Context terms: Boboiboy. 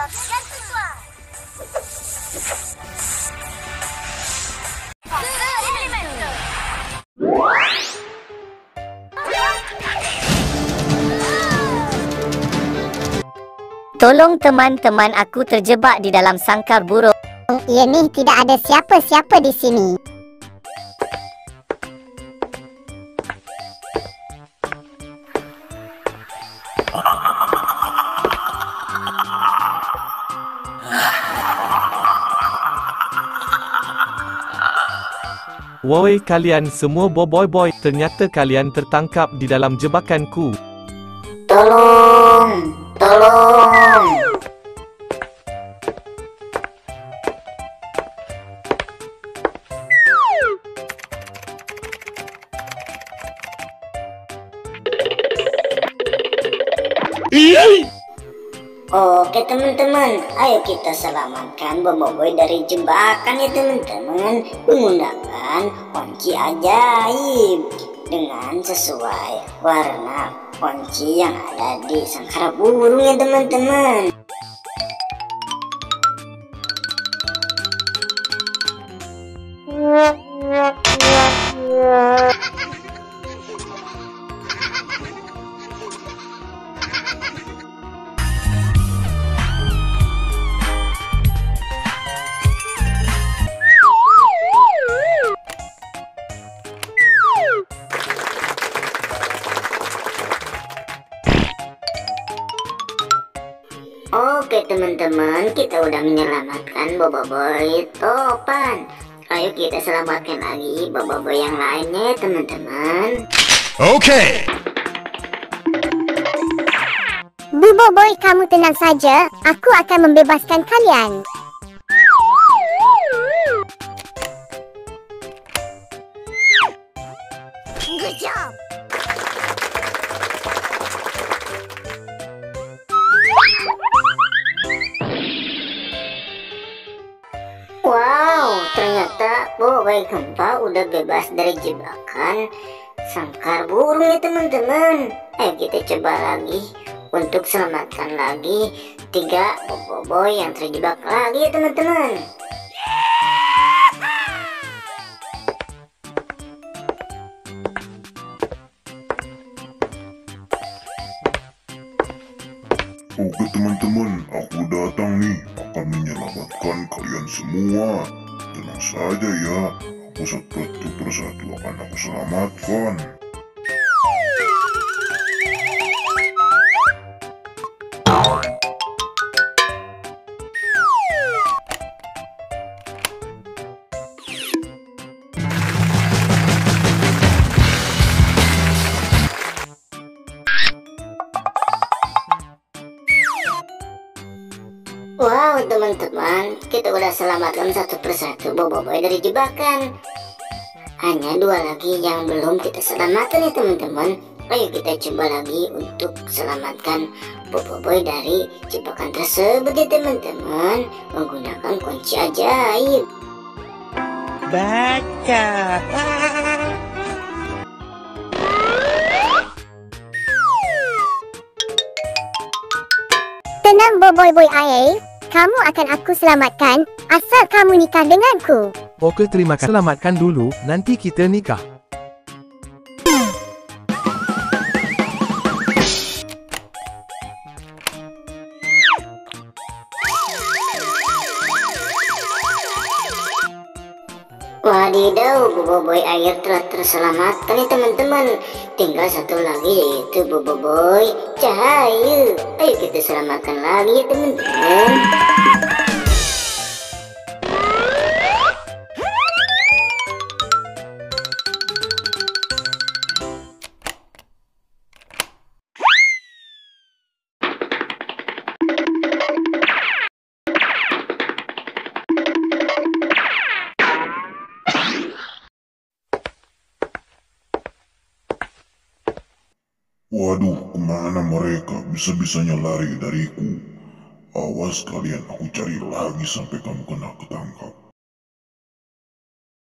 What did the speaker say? Saksikan visual. Tolong teman-teman, aku terjebak di dalam sangkar burung. Ini tidak ada siapa-siapa di sini. Woi kalian semua Boboiboy, ternyata kalian tertangkap di dalam jebakanku. Tolong, tolong. Oke teman-teman, ayo kita selamatkan Boboiboy dari jebakan ya teman-teman, menggunakan kunci ajaib dengan sesuai warna kunci yang ada di sangkar burung ya teman-teman. Oke teman-teman, kita udah menyelamatkan Boboiboy Topan. Ayo kita selamatkan lagi Boboiboy yang lainnya teman-teman. Oke. Boboiboy, kamu tenang saja, aku akan membebaskan kalian. Good job. Wow, ternyata Boboiboy Kempa udah bebas dari jebakan sangkar burung ya teman-teman. Ayo kita coba lagi untuk selamatkan lagi 3 Boboiboy yang terjebak lagi ya teman-teman. Oke teman-teman, aku datang nih, akan menyelamatkan kalian semua. Tenang saja ya, aku satu persatu akan aku selamatkan. Wow teman-teman, kita udah selamatkan satu persatu Boboiboy dari jebakan. Hanya 2 lagi yang belum kita selamatkan ya teman-teman. Ayo kita coba lagi untuk selamatkan Boboiboy dari jebakan tersebut ya teman-teman, menggunakan kunci ajaib. Baca. Tenang Boboiboy ajaib, kamu akan aku selamatkan, asal kamu nikah denganku. Oke terima kasih. Selamatkan dulu, nanti kita nikah. Wadidaw, Boboiboy air telah terselamatkan ya teman-teman. Tinggal satu lagi yaitu Boboiboy Cahaya. Ayo kita selamatkan lagi ya teman-teman. Waduh, kemana mereka? Bisa-bisanya lari dariku. Awas kalian, aku cari lagi sampai kamu kena ketangkap.